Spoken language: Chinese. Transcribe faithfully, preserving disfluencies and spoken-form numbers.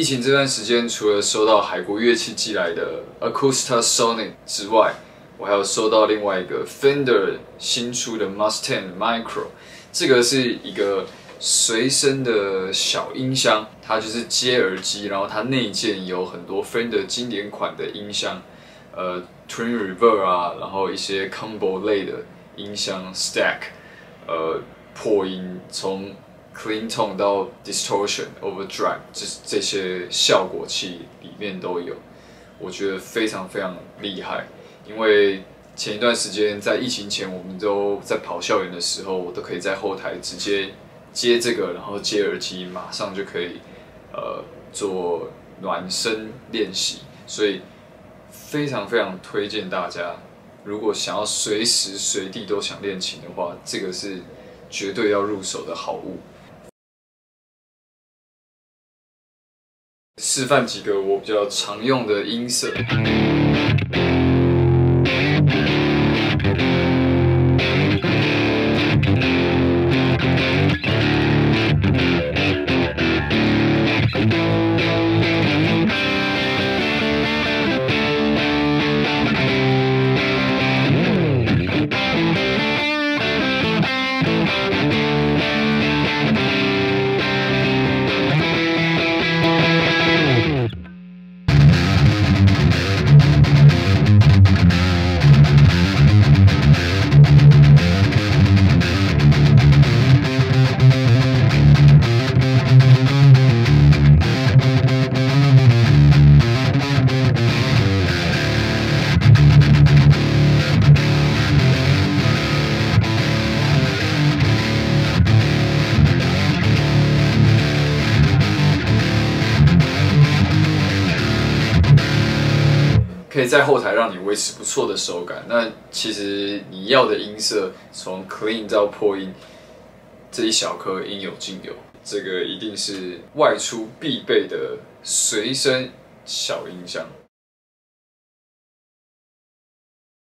疫情这段时间，除了收到海国乐器寄来的 Acoustasonic 之外，我还有收到另外一个 Fender 新出的 Mustang Micro， 这个是一个随身的小音箱，它就是接耳机，然后它内建有很多 Fender 经典款的音箱，呃 ，Twin Reverb 啊，然后一些 Combo 类的音箱 Stack， 呃，破音从 Clean Tone 到 Distortion Overdrive 这这些效果器里面都有，我觉得非常非常厉害。 因为前一段时间在疫情前，我们都在跑校园的时候，我都可以在后台直接接这个，然后接耳机，马上就可以呃做暖身练习，所以非常非常推荐大家，如果想要随时随地都想练琴的话，这个是绝对要入手的好物。示范几个我比较常用的音色。 可以在后台让你维持不错的手感。那其实你要的音色，从 clean 到破音，这一小颗应有尽有。这个一定是外出必备的随身小音箱。